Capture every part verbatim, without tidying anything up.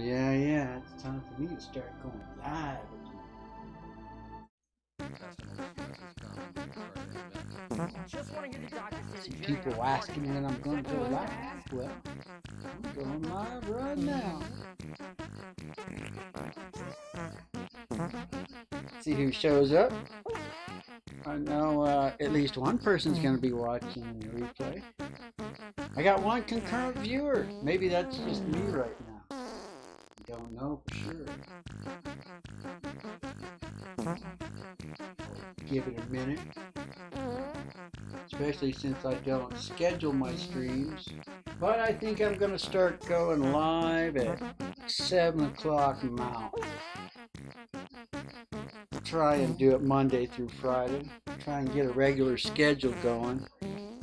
yeah, yeah, it's time for me to start going live again. See people asking when I'm going to go live. Well, I'm going live right now. See who shows up. I know uh, at least one person's going to be watching the replay. I got one concurrent viewer. Maybe that's just me right now. I don't know for sure. Give it a minute. Especially since I don't schedule my streams. But I think I'm going to start going live at seven o'clock Mountain. Try and do it Monday through Friday. Try and get a regular schedule going,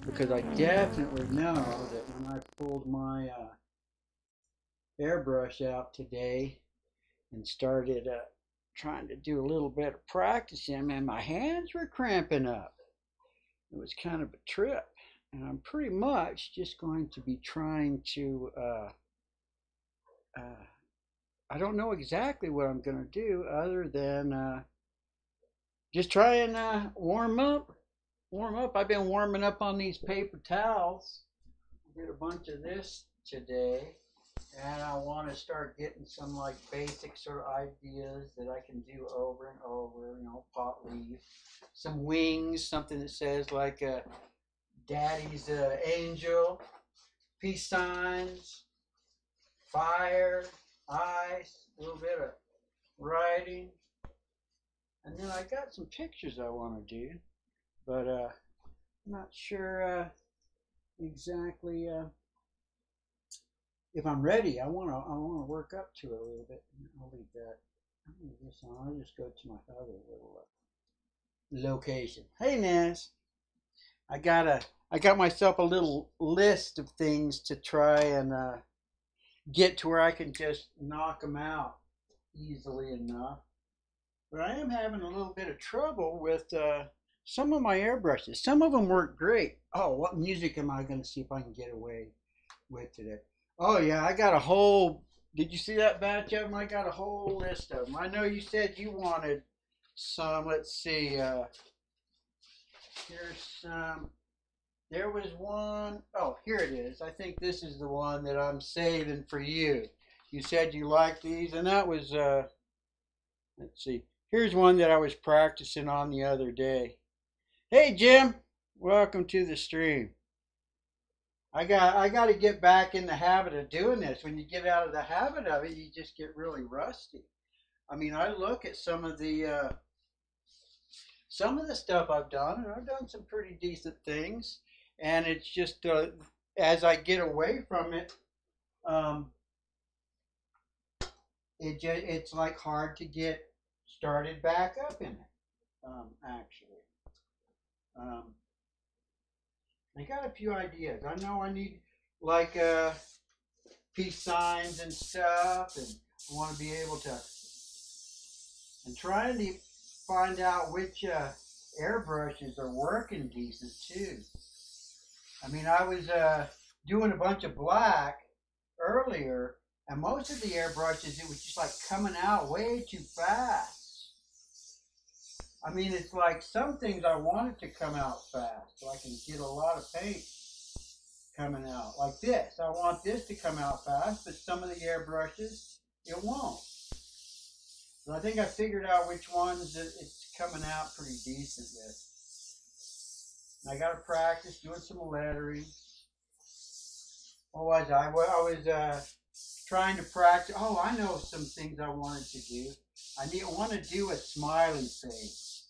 because I definitely know that when I pulled my uh, airbrush out today and started uh, trying to do a little bit of practicing, and my hands were cramping up. It was kind of a trip, and I'm pretty much just going to be trying to uh, uh, I don't know exactly what I'm going to do other than uh, just try and uh, warm up. Warm up. I've been warming up on these paper towels. I did a bunch of this today, and I want to start getting some like basic sort of ideas that I can do over and over. You know, pot leaf, some wings, something that says like uh, Daddy's uh, Angel, peace signs, fire, ice, a little bit of writing. And then I got some pictures I want to do, but uh, I'm not sure uh, exactly uh, if I'm ready. I want to I want to work up to it a little bit. I'll leave that. I'll leave this on. I'll just go to my other little uh, location. Hey, Naz. I got a I got myself a little list of things to try and uh, get to where I can just knock them out easily enough. But I am having a little bit of trouble with uh, some of my airbrushes. Some of them work great. Oh, what music am I going to see if I can get away with today? Oh, yeah, I got a whole... Did you see that batch of them? I got a whole list of them. I know you said you wanted some. Let's see. Uh, here's some. There was one. Oh, here it is. I think this is the one that I'm saving for you. You said you liked these, and that was... Uh, let's see. Here's one that I was practicing on the other day. Hey, Jim, welcome to the stream. I got I got to get back in the habit of doing this. When you get out of the habit of it, you just get really rusty. I mean, I look at some of the uh, some of the stuff I've done, and I've done some pretty decent things. And it's just uh, as I get away from it. Um, It just, it's like hard to get started back up in it, um, actually. Um, I got a few ideas. I know I need, like, uh, peace signs and stuff, and I want to be able to, and trying to find out which uh, airbrushes are working decent, too. I mean, I was uh, doing a bunch of black earlier, and most of the airbrushes, it was just like coming out way too fast. I mean, it's like some things I wanted to come out fast, so I can get a lot of paint coming out. Like this, I want this to come out fast, but some of the airbrushes, it won't. But I think I figured out which ones that it's coming out pretty decent with. And I got to practice doing some lettering. What was I? I was... Uh, trying to practice. Oh, I know some things I wanted to do. I need. I want to do a smiley face.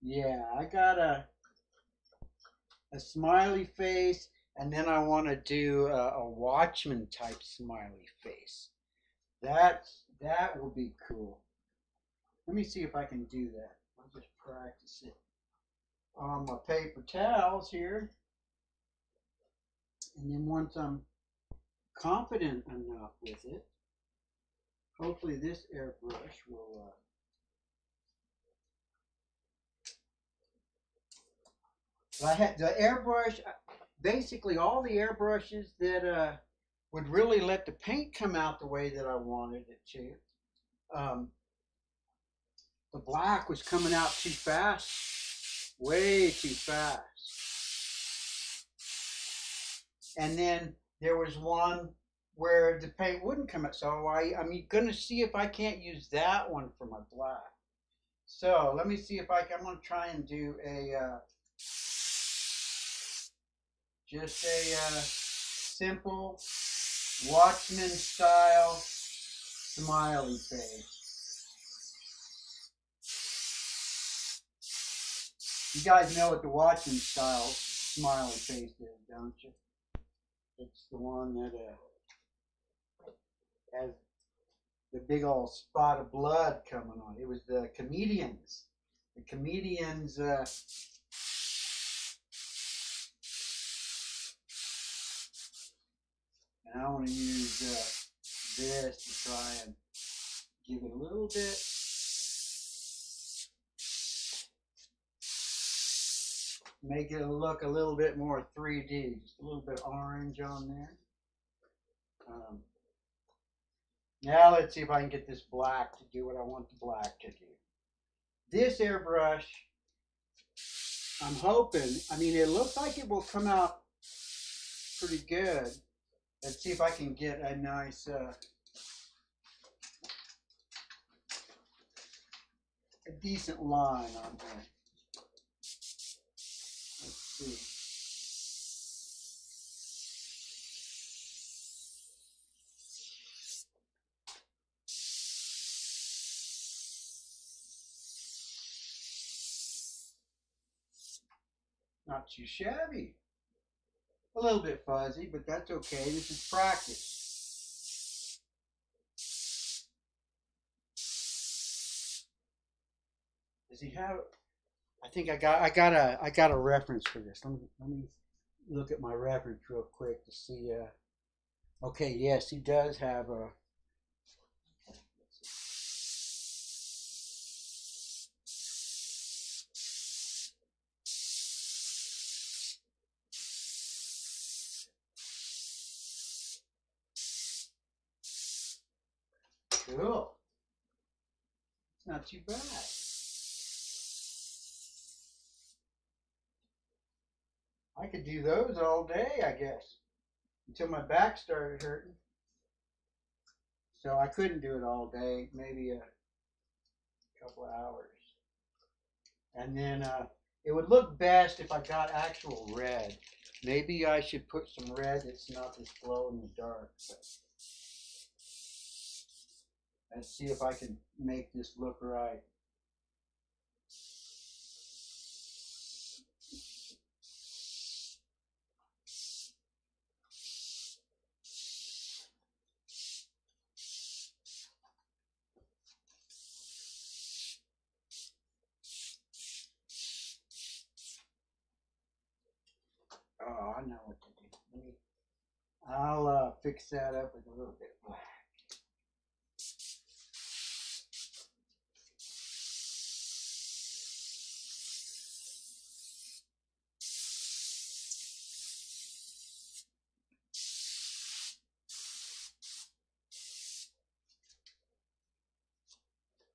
Yeah, I got a a smiley face, and then I want to do a, a Watchman type smiley face. That that will be cool. Let me see if I can do that. I'll just practice it on my paper towels here, and then once I'm confident enough with it, hopefully this airbrush will uh, well, I had the airbrush, basically all the airbrushes that uh, would really let the paint come out the way that I wanted it to. Um, the black was coming out too fast, way too fast. And then there was one where the paint wouldn't come out. So I, I'm going to see if I can't use that one for my black. So let me see if I can, I'm going to try and do a, uh, just a uh, simple Watchman style smiley face. You guys know what the Watchman style smiley face is, don't you? It's the one that uh, has the big old spot of blood coming on. It was the comedians. The comedians uh, and I want to use uh, this to try and give it a little bit. Make it look a little bit more three D. Just a little bit orange on there. Um, now let's see if I can get this black to do what I want the black to do. This airbrush, I'm hoping, I mean, it looks like it will come out pretty good. Let's see if I can get a nice, uh, a decent line on there. Let's see. Not too shabby. A little bit fuzzy, but that's okay. This is practice. Does he have? I think I got. I got a. I got a reference for this. Let me. Let me look at my reference real quick to see. Uh, okay. Yes, he does have a. Cool. It's not too bad. I could do those all day, I guess, until my back started hurting. So I couldn't do it all day, maybe a couple of hours. And then uh, it would look best if I got actual red. Maybe I should put some red that's not this glow in the dark. But let's see if I can make this look right. Oh, I know what to do. Let me, I'll uh, fix that up with a little bit of black.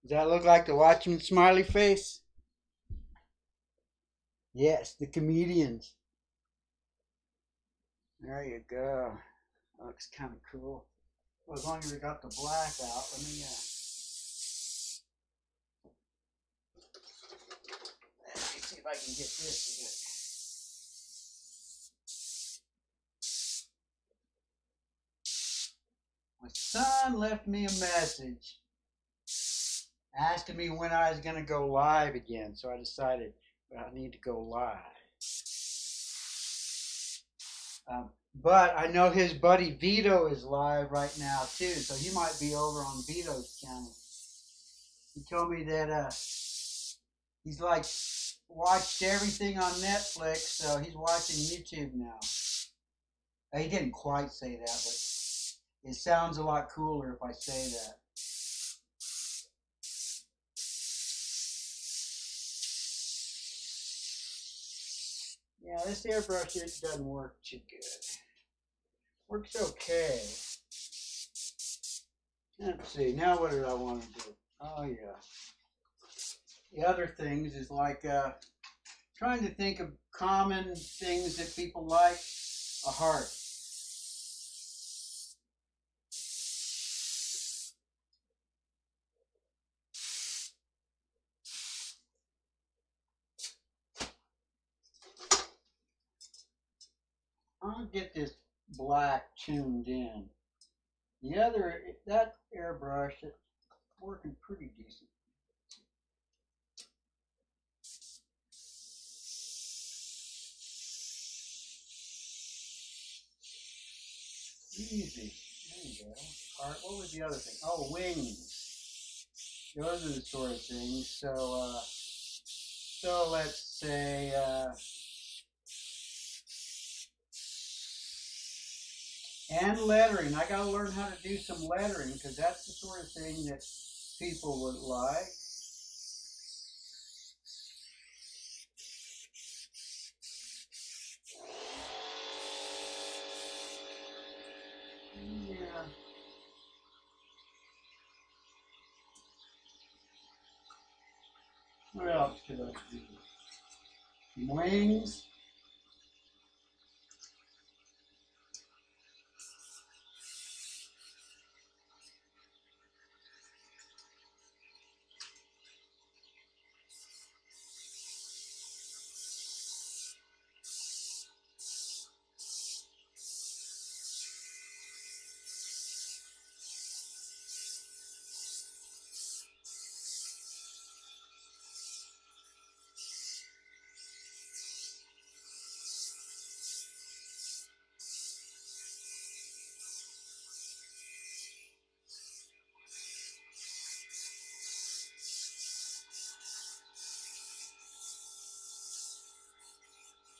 Does that look like the Watchman smiley face? Yes, the comedians. There you go. Looks kind of cool. Well, as long as we got the black out, let me. Uh, let me see if I can get this to do it. My son left me a message asking me when I was going to go live again. So I decided, well, I need to go live. Um, but I know his buddy Vito is live right now, too. So he might be over on Vito's channel. He told me that uh, he's, like, watched everything on Netflix. So he's watching YouTube now. He didn't quite say that, but it sounds a lot cooler if I say that. Yeah, this airbrush, it doesn't work too good. Works okay. Let's see, now what did I want to do? Oh, yeah. The other things is like uh, trying to think of common things that people like. A heart. I'll get this black tuned in. The other, that airbrush, it's working pretty decent. Easy. There you go. All right, what was the other thing? Oh, wings. Those are the sort of things. So, uh, so let's say, uh, and lettering. I got to learn how to do some lettering because that's the sort of thing that people would like. What else could I do? Wings.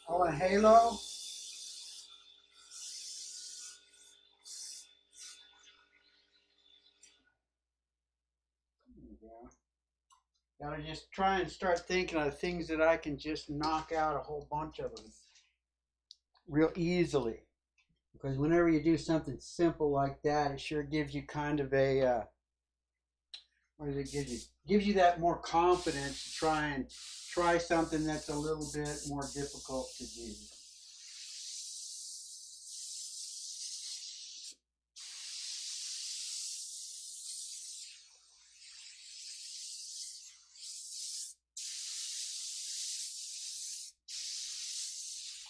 Oh, a halo. There you go. Gotta just try and start thinking of things that I can just knock out a whole bunch of them real easily. Because whenever you do something simple like that, it sure gives you kind of a, uh, what does it give you? Gives you that more confidence to try and try something that's a little bit more difficult to do.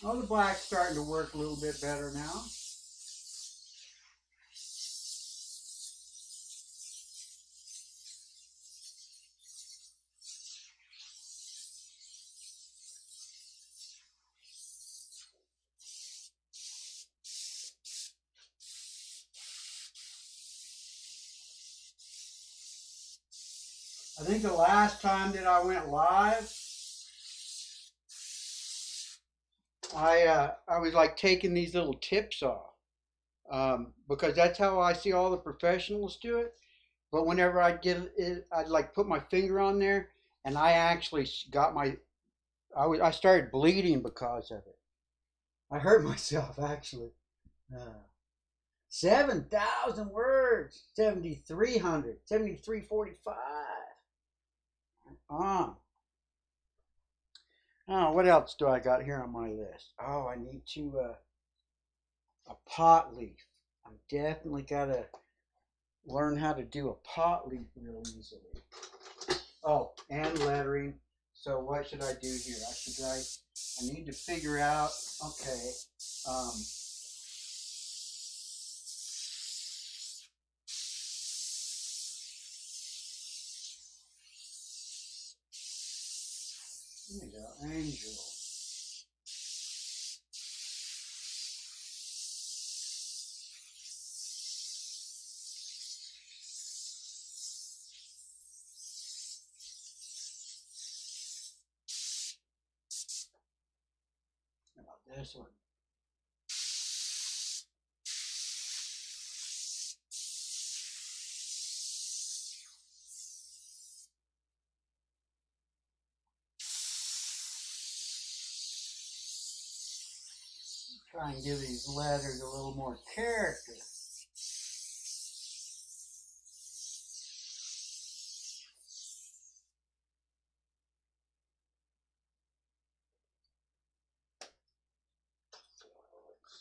Oh, the black's starting to work a little bit better now. I think the last time that I went live, I uh, I was like taking these little tips off um, because that's how I see all the professionals do it. But whenever I'd get it, I'd like put my finger on there, and I actually got my, I was I started bleeding because of it. I hurt myself actually. Uh, Seven thousand words, seventy three hundred, seventy three forty five. On. Oh, what else do I got here on my list? Oh, I need to, uh, a pot leaf. I'm definitely got to learn how to do a pot leaf real easily. Oh, and lettering. So what should I do here? I should write, I need to figure out, okay, um, there you go, angel. How about this one? try and give these letters a little more character. Let's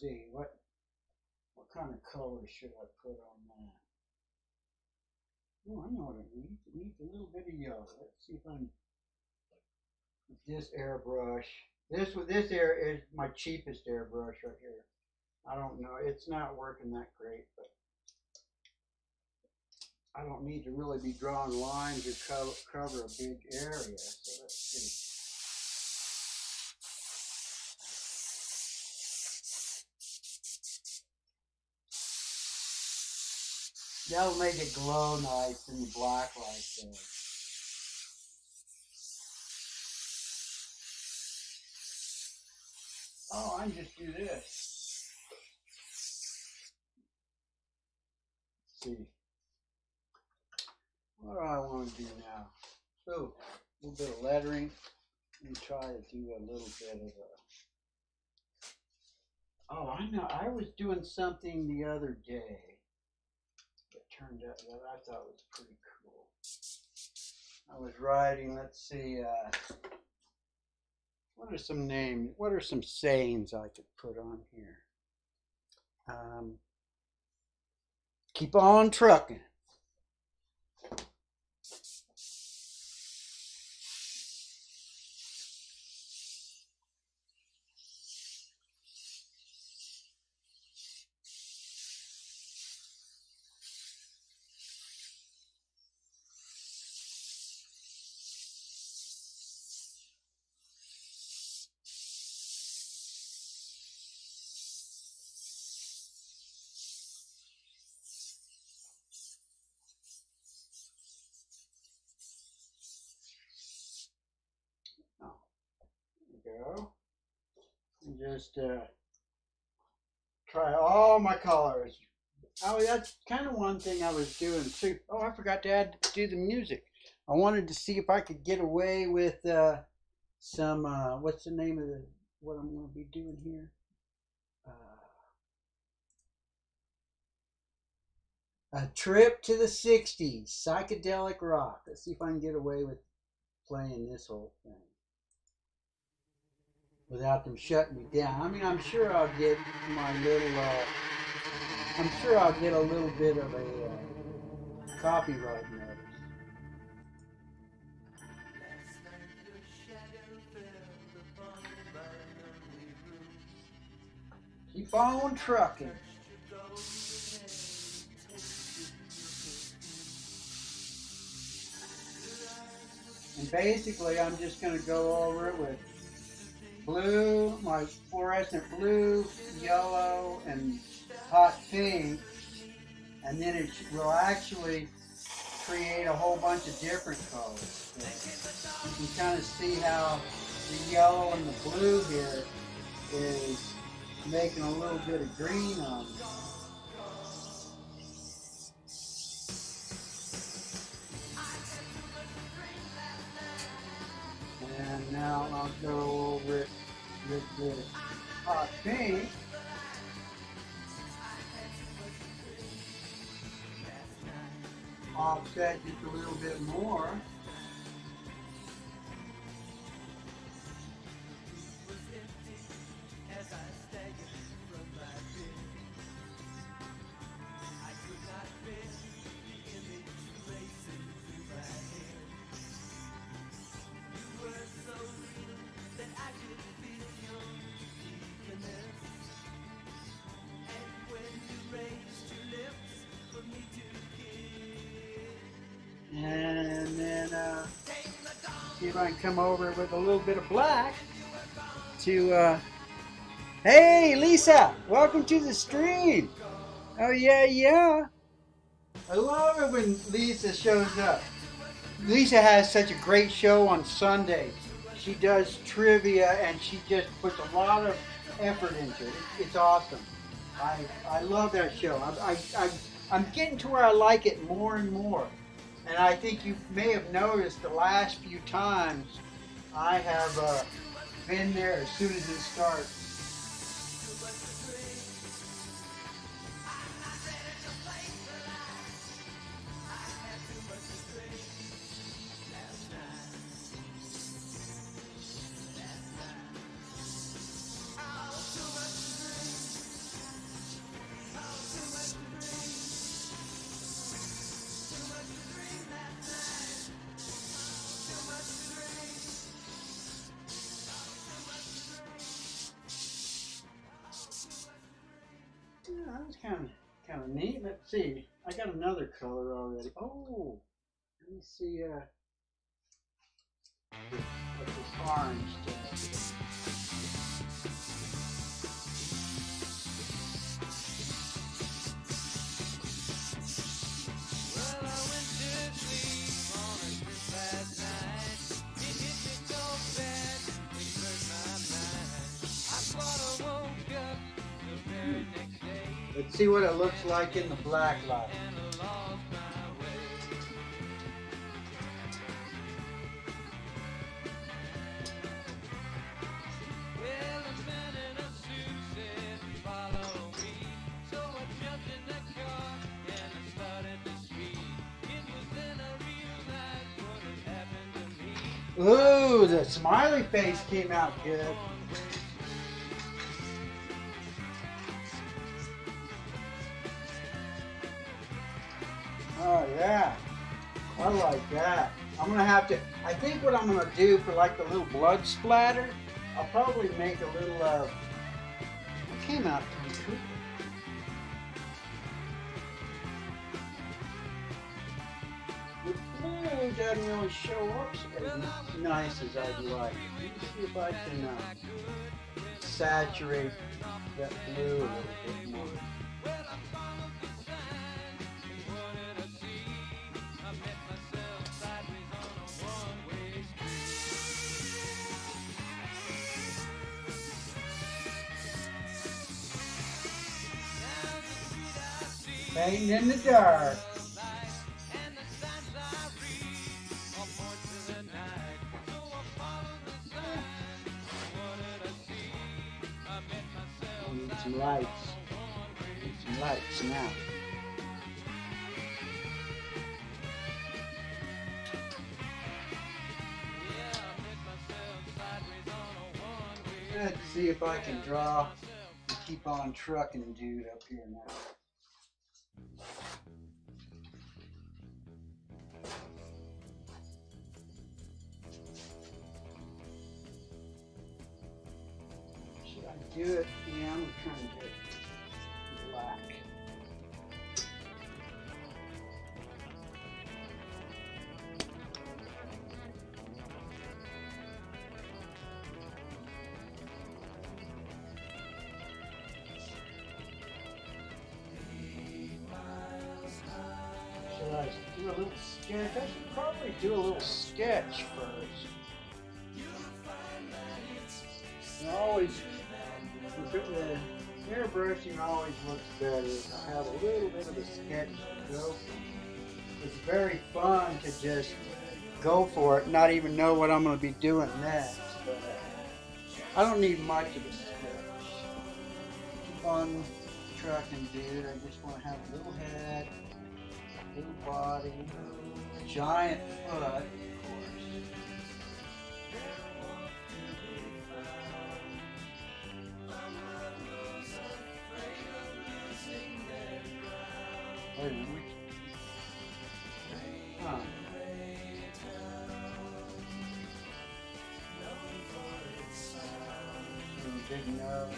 see, what, what kind of color should I put on that? Oh, I know what it needs. It needs a little bit of yellow. Let's see if I can. This airbrush. This this air is my cheapest airbrush right here. I don't know. It's not working that great, but I don't need to really be drawing lines or co cover a big area. So let's see. That'll make it glow nice in the black light there. Oh, I can just do this. Let's see. What do I want to do now? So, a little bit of lettering. Let me try to do a little bit of a... Oh, I know. I was doing something the other day. Turned out that I thought was pretty cool. I was writing, let's see, uh, what are some names, what are some sayings I could put on here? Um, keep on trucking. And just uh, try all my colors. Oh, that's kind of one thing I was doing too. Oh, I forgot to add do the music. I wanted to see if I could get away with uh, some. Uh, what's the name of the what I'm going to be doing here? Uh, a trip to the sixties, psychedelic rock. Let's see if I can get away with playing this whole thing without them shutting me down. I mean, I'm sure I'll get my little, uh, I'm sure I'll get a little bit of a uh, copyright notice. Keep on trucking. And basically, I'm just going to go over it with blue, my fluorescent blue, yellow, and hot pink, and then it will actually create a whole bunch of different colors. So you can kind of see how the yellow and the blue here is making a little bit of green on it. And now I'll go over it with the hot pink. Offset just a little bit more. And then uh, see if I can come over with a little bit of black to, uh, hey Lisa, welcome to the stream. Oh yeah, yeah. I love it when Lisa shows up. Lisa has such a great show on Sundays. She does trivia and she just puts a lot of effort into it. It's awesome. I, I love that show. I, I, I, I'm getting to where I like it more and more. And I think you may have noticed the last few times I have uh, been there as soon as it starts. kind of neat. Let's see. I got another color already. Oh, let me see. Uh, what this orange does. Let's see what it looks like in the black light. Ooh, the smiley face came out good. Oh yeah, I like that. I'm gonna have to, I think what I'm gonna do for like the little blood splatter, I'll probably make a little, uh, it came out pretty cool. The blue doesn't really show up as nice as I'd like. Let's see if I can uh, saturate that blue a little bit more. Painting in the dark. I need some lights. I need some lights now. Let's see if I can draw and keep on trucking, dude, up here now. Do it, yeah, I'm trying to do it black. Should I do a little sketch? I should probably do a little sketch first. You always, the airbrushing always looks better if I have a little bit of a sketch to go for. It's very fun to just go for it, not even know what I'm going to be doing next. But I don't need much of a sketch. Keep on trucking, dude. I just want to have a little head, a little body, a giant foot. Huh. Big nose.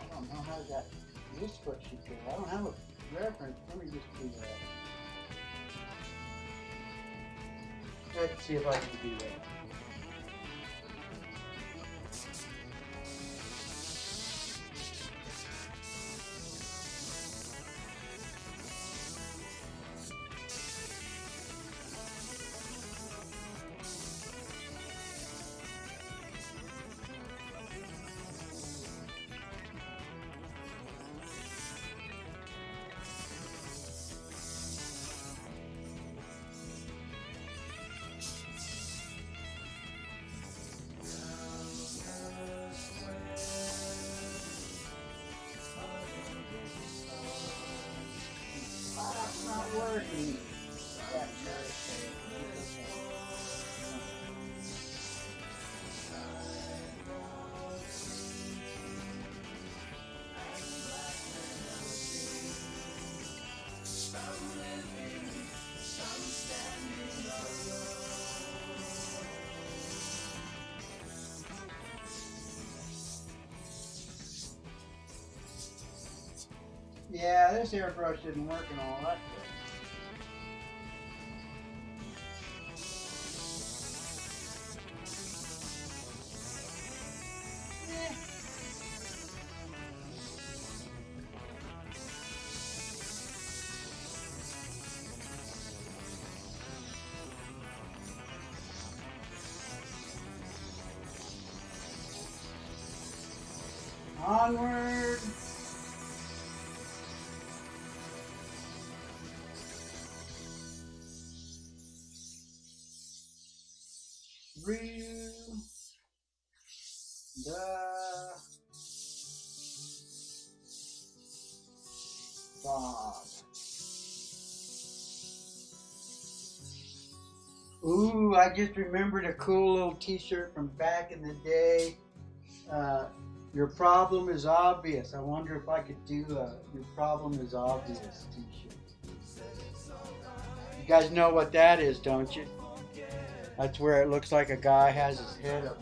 I don't know how that this foot should go. I don't have a reference. Let me just do that. Let's see if I can do that. Thank you. this airbrush didn't work and all that stuff. Onward. Real. The. Bob. Ooh, I just remembered a cool little t-shirt from back in the day. Uh, Your problem is obvious. I wonder if I could do a Your Problem is Obvious t-shirt. You guys know what that is, don't you? That's where it looks like a guy has his head up.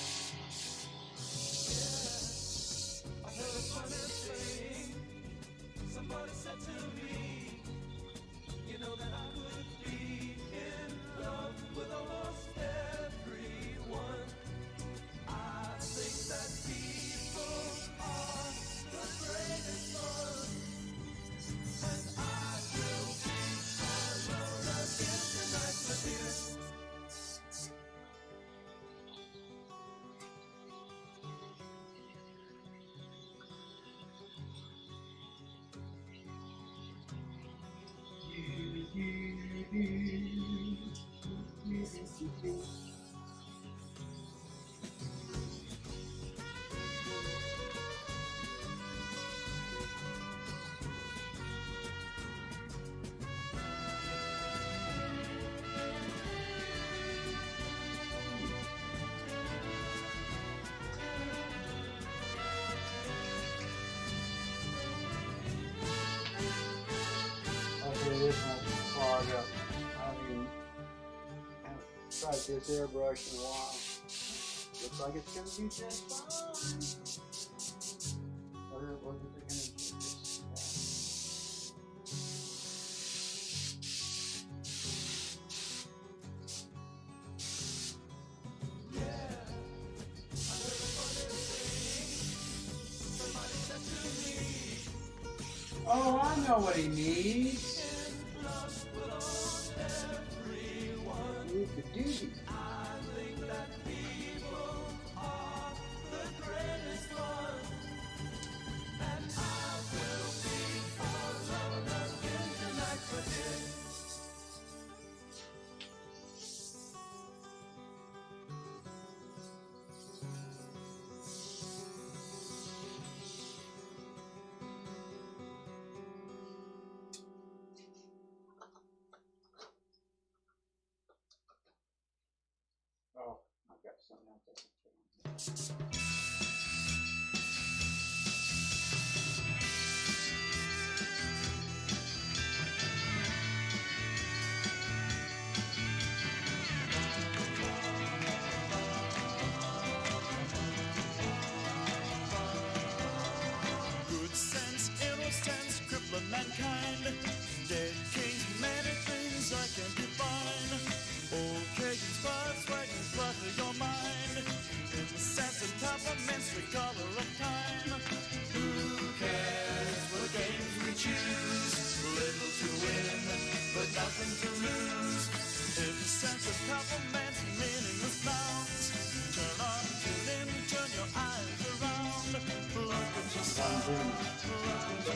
Tried this airbrush in a while. Looks like it's gonna be just fine. What are, what are they gonna do this time? Yeah. Oh, I know what he needs.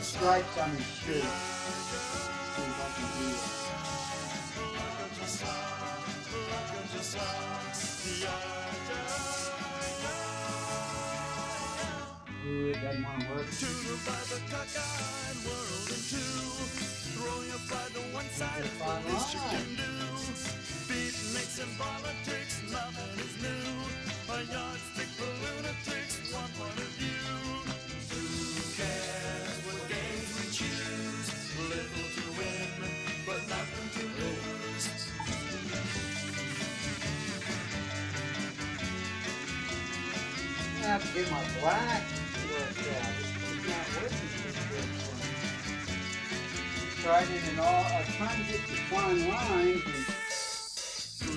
Stripes on his shirt. See if I can do that. Yeah, yeah, yeah. do it, doesn't want to work. To divide the cockeyed world in two, throw your pride to one side, it's the least you can do. Beatniks and politics, nothing is new. A yardstick for lunatics, one point of view. Who cares what games we choose? Little to win, but nothing to lose. I have to get my black to work out. It's not working this good for me. Tried it in all, I tried to get the fine lines, and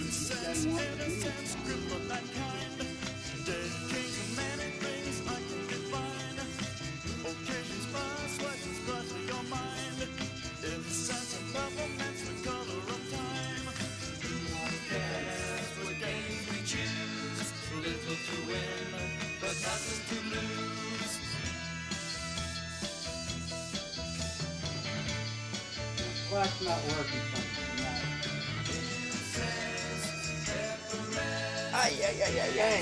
good sense, innocence, grip of that kind. Dead king of many things I can define. Occasions pass, questions brought to your mind. Insights and governments, the color of time. Who cares what games we choose? Little to win, but nothing to lose. Well, that's not working for me. Ay, ay, ay, ay, ay.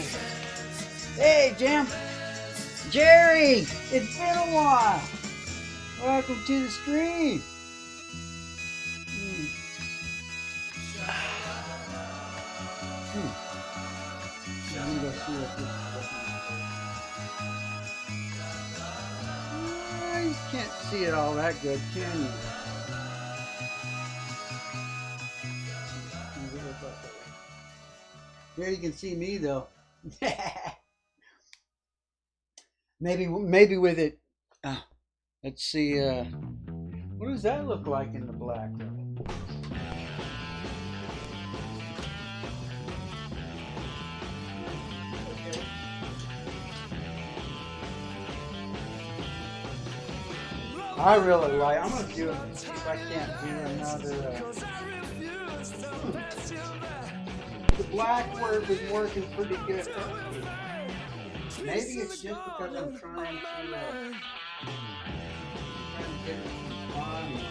Hey, Jim. Jerry, it's been a while. Welcome to the stream. Mm. Hmm. Let me go see what this is. Oh, you can't see it all that good, can you? Here you can see me though. maybe maybe with it. Uh, let's see. Uh, what does that look like in the black? I really like. I'm gonna do it if I can't do another. Uh, The black word was working pretty good. Maybe it's just because I'm trying to, uh, trying to get some body.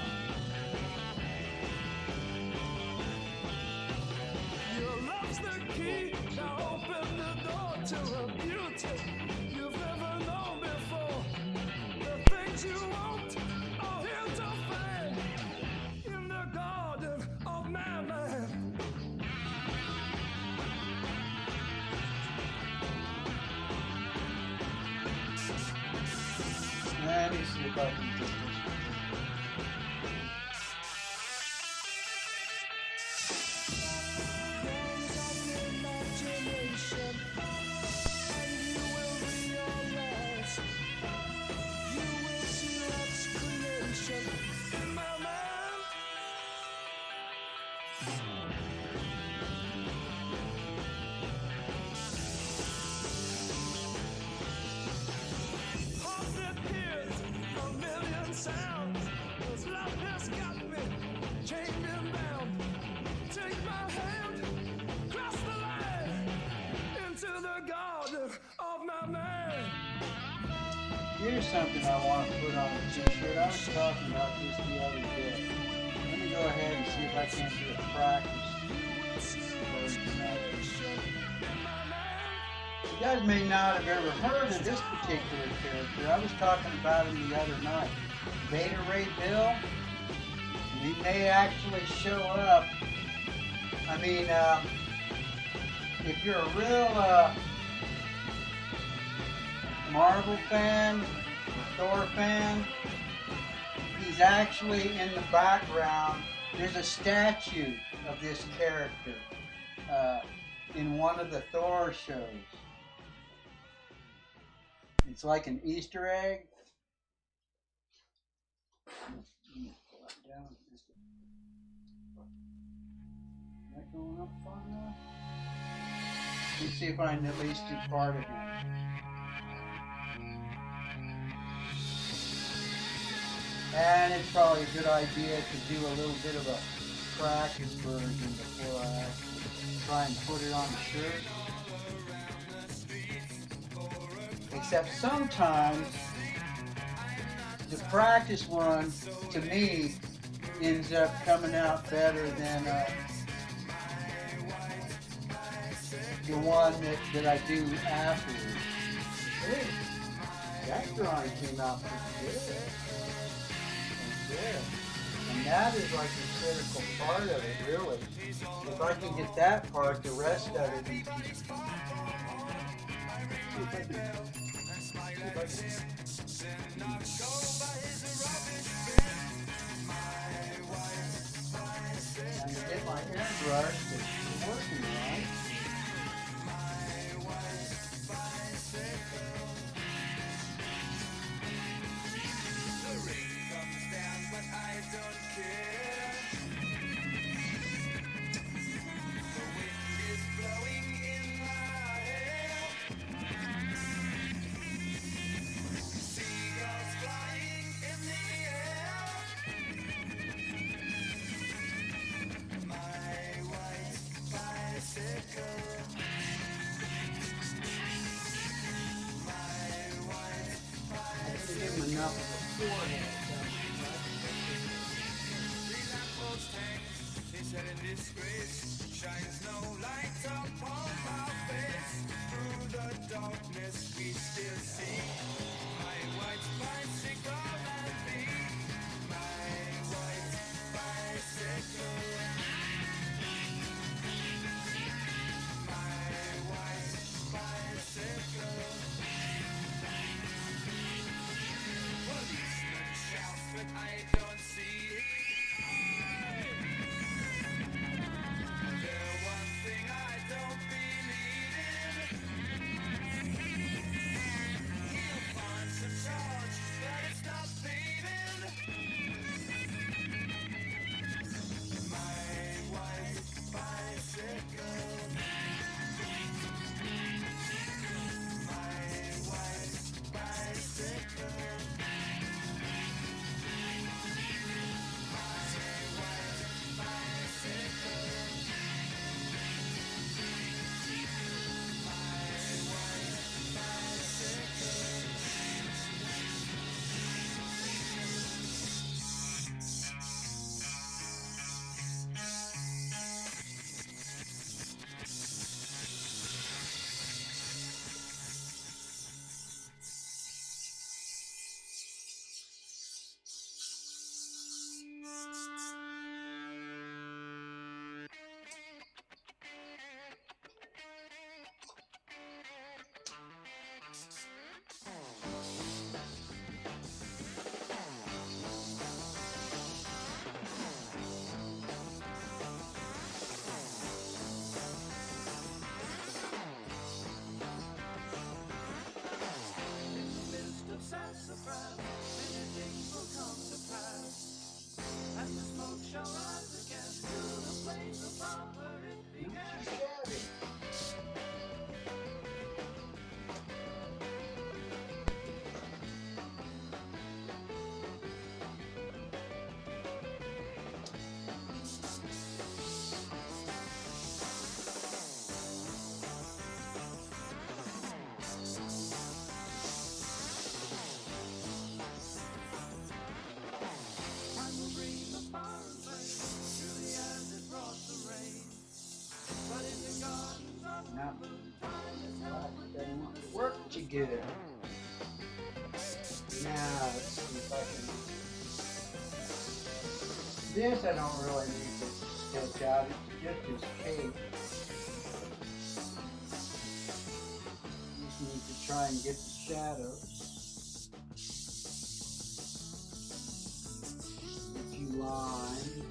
Your love's the key. Now open the door to a beauty you've never known before. The things you want are here to find in the garden of my mind. Let me see if I can do this. Sounds, cause love has got me, chained and bound. Take my hand, cross the line, into the garden of my man. Here's something I want to put on a t-shirt. I was talking about this the other day. Let me go ahead and see if I can do a practice. You guys may not have ever heard of this particular character. I was talking about him the other night. Beta Ray Bill, he may actually show up. I mean, uh, if you're a real uh, Marvel fan, Thor fan, he's actually in the background. There's a statue of this character uh, in one of the Thor shows. It's like an Easter egg. Is that going up far enough? Let's see if I can at least do part of it. And it's probably a good idea to do a little bit of a practice version before I actually try and put it on the shirt. Except sometimes the practice one, to me, ends up coming out better than uh, the one that, that I do afterwards. That drawing came out pretty good. Pretty good. And that is like the critical part of it, really. If I can get that part, the rest of it. See if I can. See if I can. I'm gonna get my airbrush that's working on. Together. Now, let's see if I can. This I don't really need to sketch out, it's just this cake. You just need to try and get the shadows. A few lines.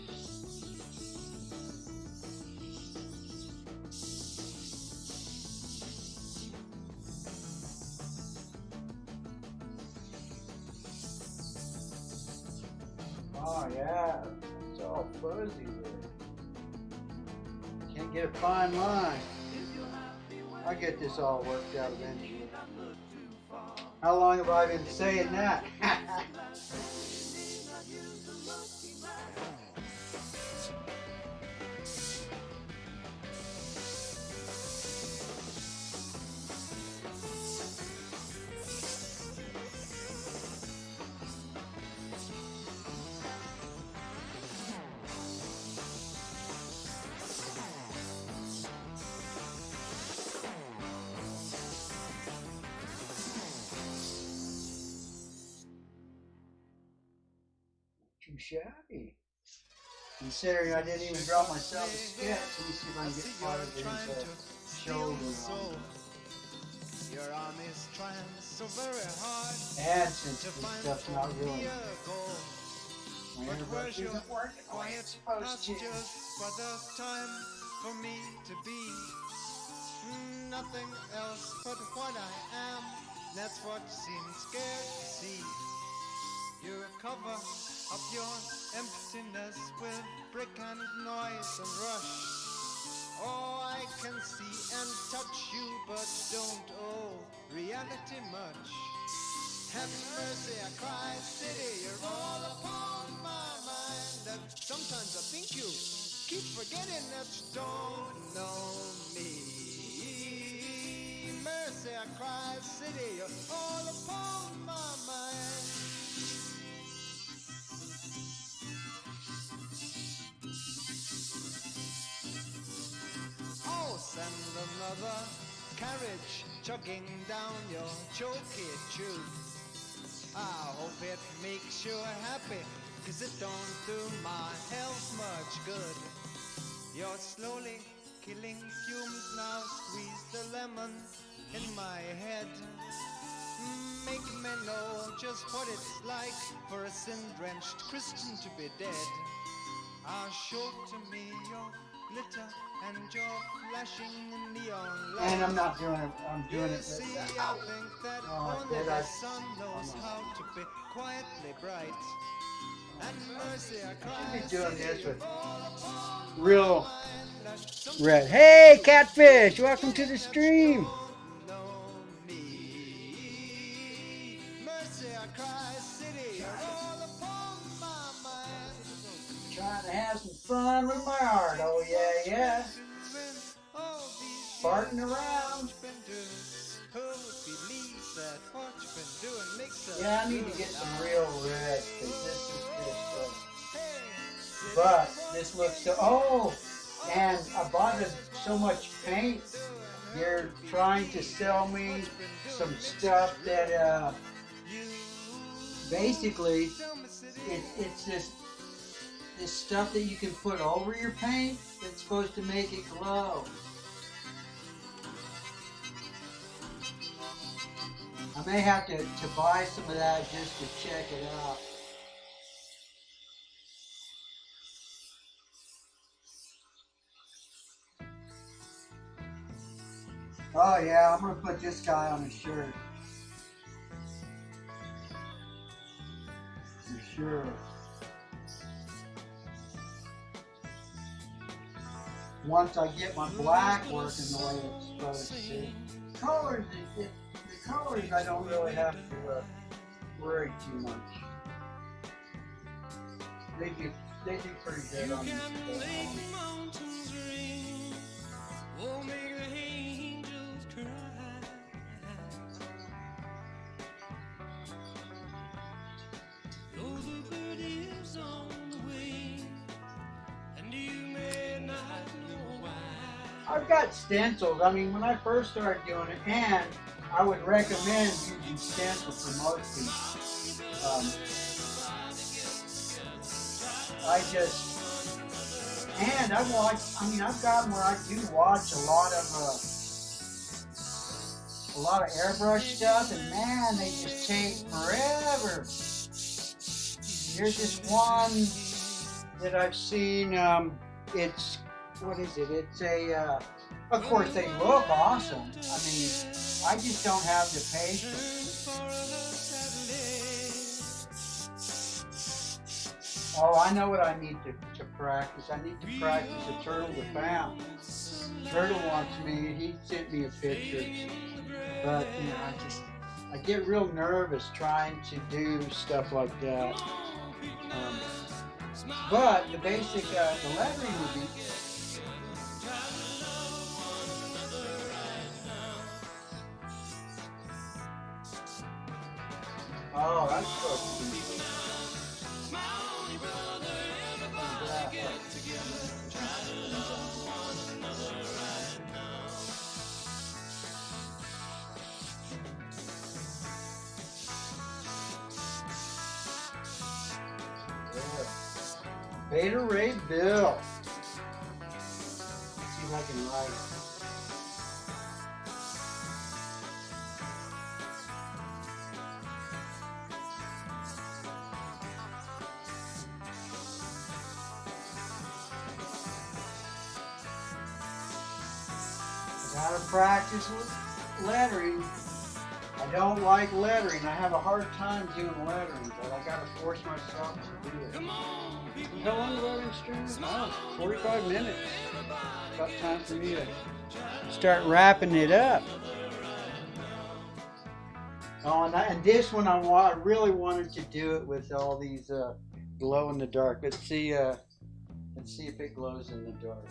Oh yeah, it's all fuzzy there. Can't get a fine line. I'll get this all worked out eventually. How long have I been saying that? too shabby. Considering I didn't even drop myself a sketch, let me see if I can get part of his shoulder. Your arm is trying so very hard. And since this stuff's not really, my universe isn't working the way it's supposed to. Just for the time for me to be nothing else but what I am. That's what seems scared to see. You cover up your emptiness with brick and noise and rush. Oh, I can see and touch you, but don't owe reality much. Have mercy, I cry, city, you're all upon my mind. And sometimes I think you keep forgetting that you don't know me. Mercy, I cry, city, you're all upon my mind. Send another carriage chugging down your choky tube. I hope it makes you happy, cause it don't do my health much good. You're slowly killing fumes now, squeeze the lemon in my head. Make me know just what it's like for a sin-drenched Christian to be dead. Ah, show to me your glitter and your flashing neon light. And I'm not doing it. I'm doing you it. See, that, I think that oh, only the sun knows how to be quietly bright. And mercy, I should be doing this with real red. Hey, Catfish! Welcome to the stream. Trying to have some fun with my art, oh yeah, yeah. Farting around. Yeah, I need to get some real red, because this is this. Uh, but this looks so, oh, and I bought them so much paint. They're trying to sell me some stuff that, uh, basically, it, it's just, this stuff that you can put over your paint that's supposed to make it glow. I may have to, to buy some of that just to check it out. Oh yeah, I'm gonna put this guy on a shirt. For sure. Once I get my black working the way it's supposed to. Colors, it, it, the colors I don't really have to uh, worry too much. They do, they do pretty good on this stuff. I've got stencils. I mean, when I first started doing it, and I would recommend using stencils for most people. Um, I just, and I watch, I mean, I've gotten where I do watch a lot of, uh, a lot of airbrush stuff, and man, they just take forever. Here's this one that I've seen, um, it's, what is it? It's a, uh, of course they look awesome. I mean, I just don't have the patience. Oh, I know what I need to, to practice. I need to practice the turtle to bounce. Turtle wants me, he sent me a picture. But, you know, I just, I get real nervous trying to do stuff like that. Um, but the basic, uh, the lettering would be, oh, that's supposed to be good. Beta Ray Bill. Let's see if I can ride it. Gotta practice with lettering. I don't like lettering. I have a hard time doing lettering, but I gotta force myself to do it. How long is lettering stream? Oh, forty-five minutes. It's about time for me to start wrapping it up. Oh, and, I, and this one I, wa I really wanted to do it with all these uh, glow in the dark. Let's see. Uh, let's see if it glows in the dark.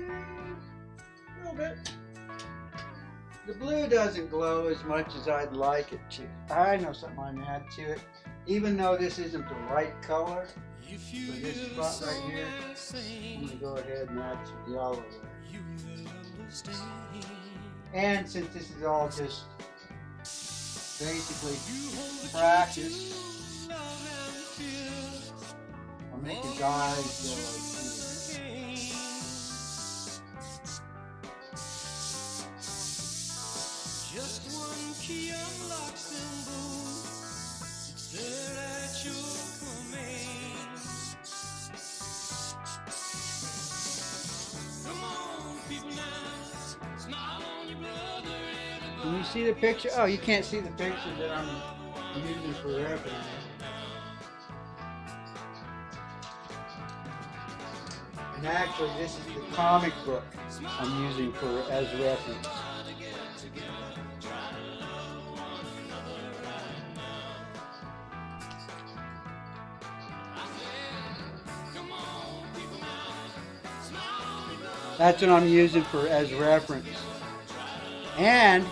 A little bit. The blue doesn't glow as much as I'd like it to. I know something I'm gonna add to it. Even though this isn't the right color for this spot right here, I'm gonna go ahead and add some yellow there. And since this is all just basically practice, I'll make the guys go like this. Just one key unlocks them both. It's there at your command. Come on, people now. Smile on your brother and a Can you see the picture? Oh, you can't see the picture that I'm using for everything. And actually, this is the comic book I'm using for as reference. That's what I'm using for as reference. And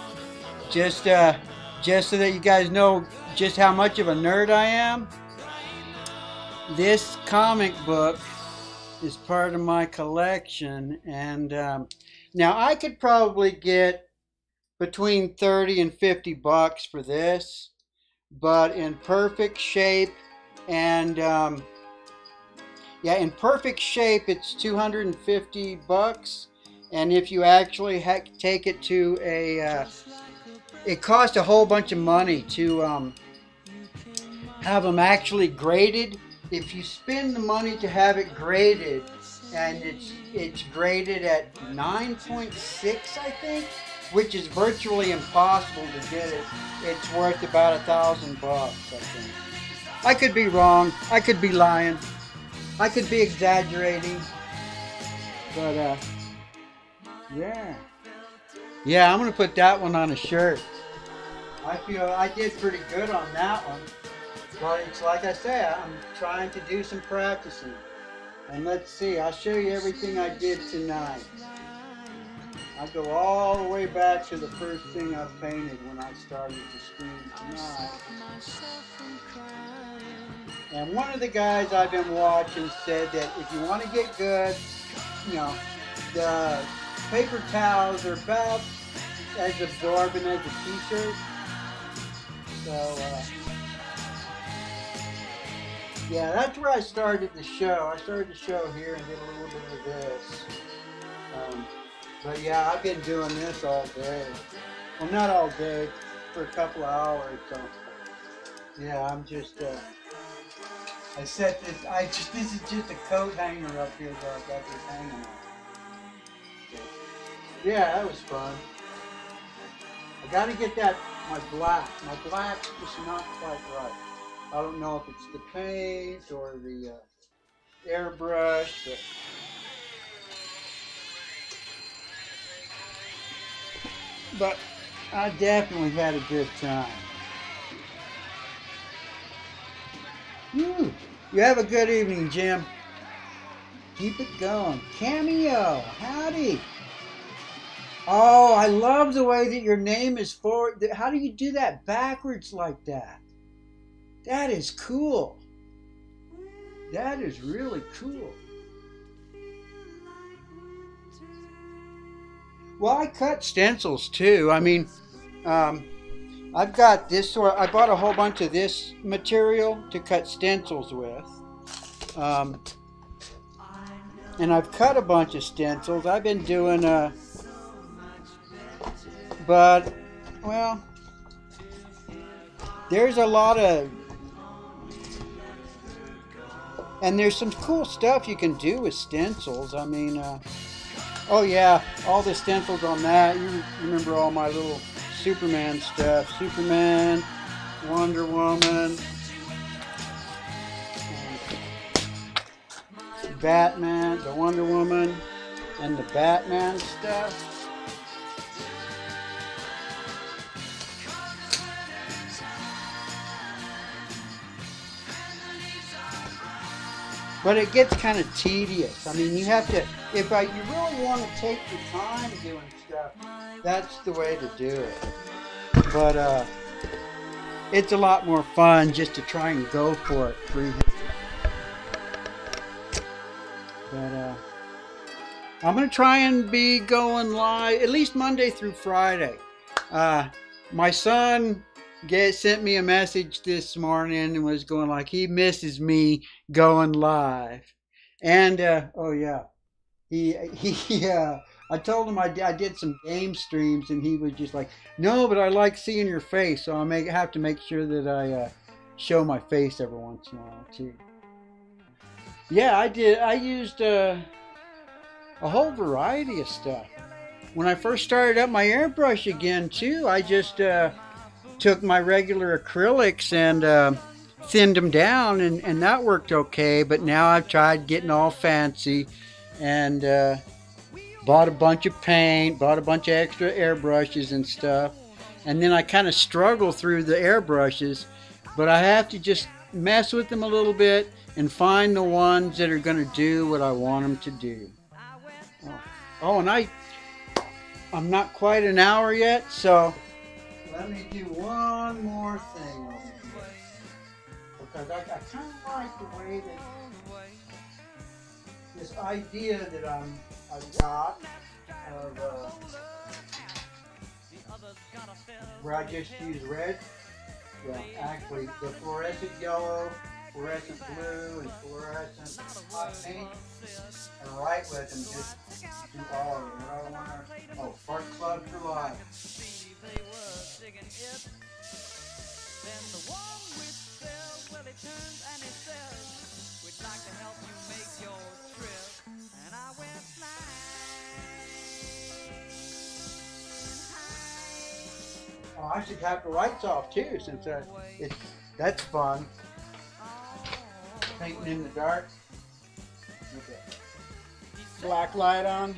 just uh, just so that you guys know just how much of a nerd I am, this comic book is part of my collection. And um, now I could probably get between thirty and fifty bucks for this, but in perfect shape and um, yeah, in perfect shape, it's two hundred fifty bucks, and if you actually ha take it to a, uh, it costs a whole bunch of money to um, have them actually graded. If you spend the money to have it graded, and it's it's graded at nine point six, I think, which is virtually impossible to get it. It's worth about a thousand bucks, I think. I could be wrong. I could be lying. I could be exaggerating, but uh, yeah, yeah, I'm gonna put that one on a shirt. I feel I did pretty good on that one, but it's like I say, I'm trying to do some practicing, and let's see, I'll show you everything I did tonight. I'll go all the way back to the first thing I painted when I started to stream tonight. And one of the guys I've been watching said that if you want to get good, you know, the paper towels are about as absorbent as a t-shirt. So, uh, yeah, that's where I started the show. I started the show here and did a little bit of this. Um, But yeah, I've been doing this all day. Well, not all day, for a couple of hours. So yeah, I'm just. Uh, I set this. I just. This is just a coat hanger up here that I got this hanging on. So, yeah, that was fun. I got to get that. My black. My black's just not quite right. I don't know if it's the paint or the uh, airbrush. But, But I definitely had a good time. Whew. You have a good evening, Jim. Keep it going. Cameo, howdy. Oh, I love the way that your name is forward. How do you do that backwards like that? That is cool. That is really cool. Well, I cut stencils too. I mean, um, I've got this sort of, I bought a whole bunch of this material to cut stencils with. Um, and I've cut a bunch of stencils. I've been doing a, but, well, there's a lot of, and there's some cool stuff you can do with stencils. I mean, uh, oh yeah, all the stencils on that. You remember all my little Superman stuff. Superman, Wonder Woman, Batman, the Wonder Woman, and the Batman stuff. But it gets kind of tedious. I mean, you have to, if I, you really want to take your time doing stuff, that's the way to do it. But uh, it's a lot more fun just to try and go for it freehand. But uh, I'm going to try and be going live, at least Monday through Friday. Uh, my son Get, sent me a message this morning and was going like he misses me going live, and uh, oh yeah, he he uh, I told him I did, I did some game streams and he was just like, no, but I like seeing your face, so I make have to make sure that I uh, show my face every once in a while too. Yeah, I did. I used uh, a whole variety of stuff when I first started up my airbrush again too. I just uh, took my regular acrylics and uh, thinned them down, and, and that worked okay. But now I've tried getting all fancy and uh, bought a bunch of paint, bought a bunch of extra airbrushes and stuff. And then I kind of struggle through the airbrushes, but I have to just mess with them a little bit and find the ones that are going to do what I want them to do. Oh, oh and I, I'm not quite an hour yet, so let me do one more thing on this, because I, I kind of like the way that this idea that I'm, I've got of uh, where I just use red, well actually the fluorescent yellow, fluorescent blue, and fluorescent hot pink, and write with them just do all of them. I don't want to, oh, Fart Club for Life. They were digging it. Then the one which sells, well, he turns and he says, we'd like to help you make your trip. And I went flying. Oh, I should have the lights off too, since uh, it's, that's fun. Painting in the dark. Okay. Black light on.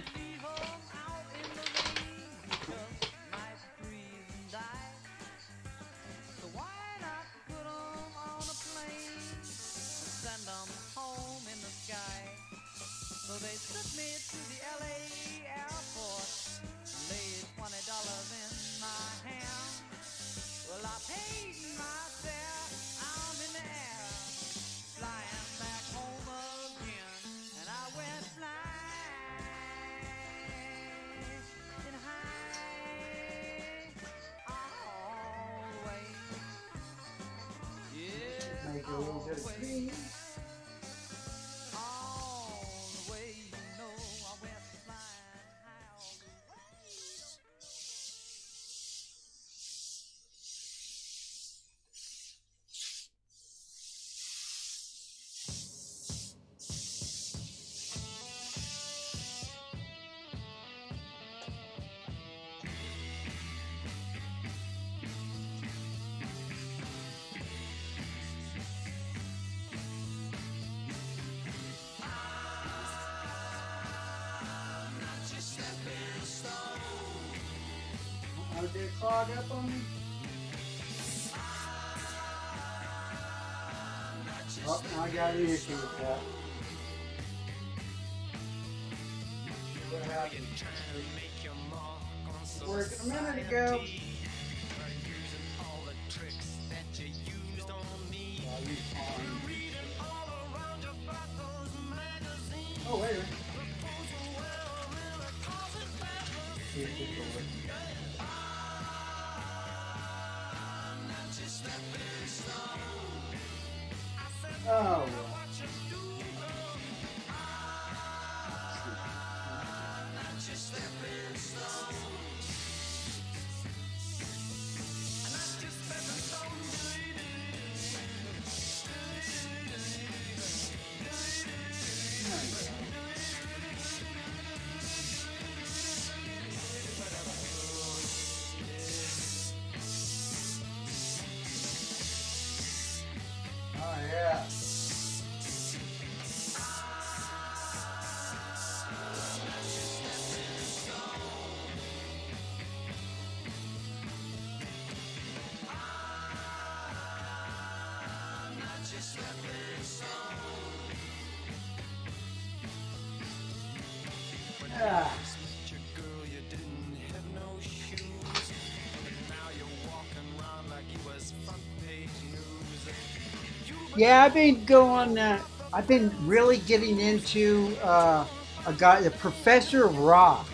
Did it clog up on me? Oh, I got an issue with that. What happened? It worked a minute ago. Oh, wait a minute. Here's the door. Oh, well. Yeah, I've been going, uh, I've been really getting into uh, a guy, the Professor of Rock.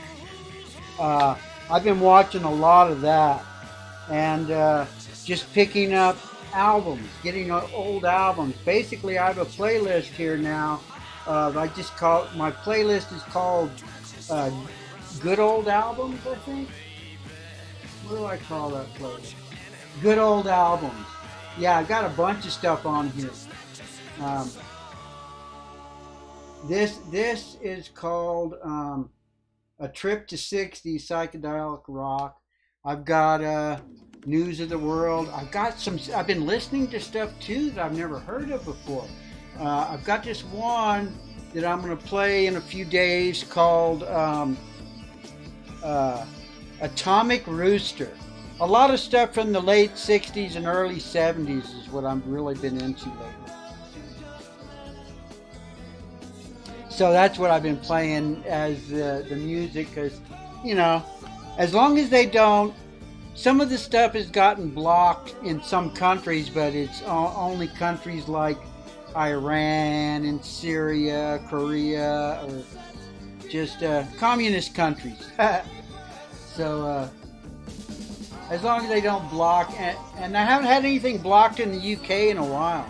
Uh, I've been watching a lot of that and uh, just picking up albums, getting old albums. Basically, I have a playlist here now. Uh, I just call it, my playlist is called uh, Good Old Albums, I think. What do I call that playlist? Good Old Albums. Yeah, I've got a bunch of stuff on here. Um, this this is called um, A Trip to sixties Psychedelic Rock. I've got uh, News of the World. I've got some. I've been listening to stuff too that I've never heard of before. Uh, I've got this one that I'm going to play in a few days called um, uh, Atomic Rooster. A lot of stuff from the late sixties and early seventies is what I've really been into lately. So that's what I've been playing as uh, the music, because, you know, as long as they don't, some of the stuff has gotten blocked in some countries, but it's only countries like Iran and Syria, Korea, or just uh, communist countries. So, uh, as long as they don't block, and, and I haven't had anything blocked in the U K in a while.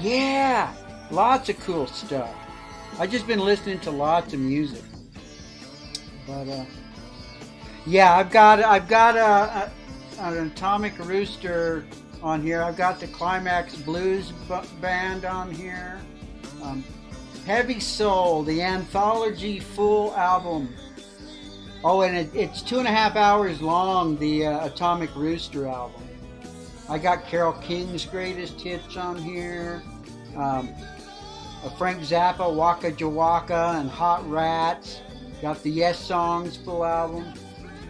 Yeah, lots of cool stuff. I've just been listening to lots of music. But uh, yeah, I've got I've got a, a, an Atomic Rooster on here. I've got the Climax Blues Band on here. Um, Heavy Soul, the anthology full album. Oh, and it, it's two and a half hours long, the uh, Atomic Rooster album. I got Carole King's greatest hits on here. Um, uh, Frank Zappa, Waka Jawaka, and Hot Rats. Got the Yes Songs full album.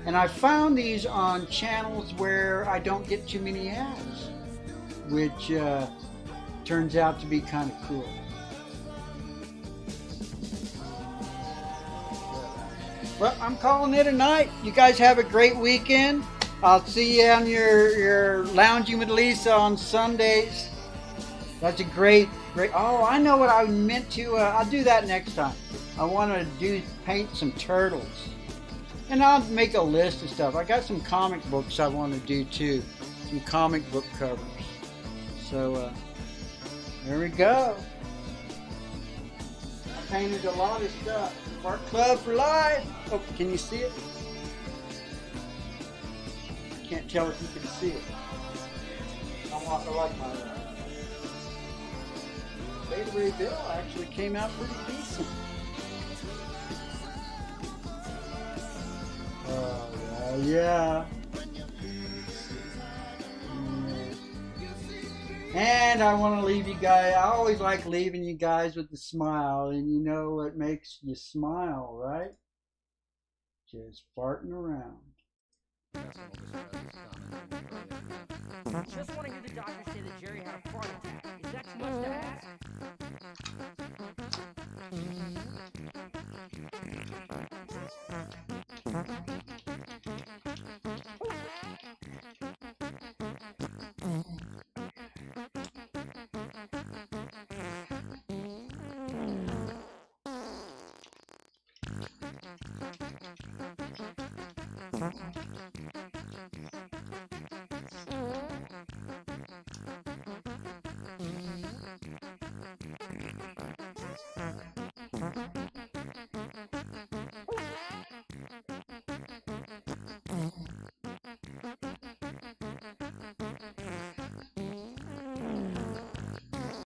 And I found these on channels where I don't get too many ads, which uh, turns out to be kind of cool. Well, I'm calling it a night. You guys have a great weekend. I'll see you on your, your Lounging with Lisa on Sundays. That's a great, great... Oh, I know what I meant to... Uh, I'll do that next time. I want to do paint some turtles. And I'll make a list of stuff. I got some comic books I want to do, too. Some comic book covers. So, uh, there we go. I painted a lot of stuff. Fart Club for life. Oh, can you see it? Can't tell if you can see it. I'm not gonna like my Beta Ray Bill actually came out pretty decent. Oh uh, yeah. And I want to leave you guys, I always like leaving you guys with a smile, and you know what makes you smile, right? Just farting around. Just want to hear the doctor say that Jerry had a fart attack. Is that too much to ask? Thank you.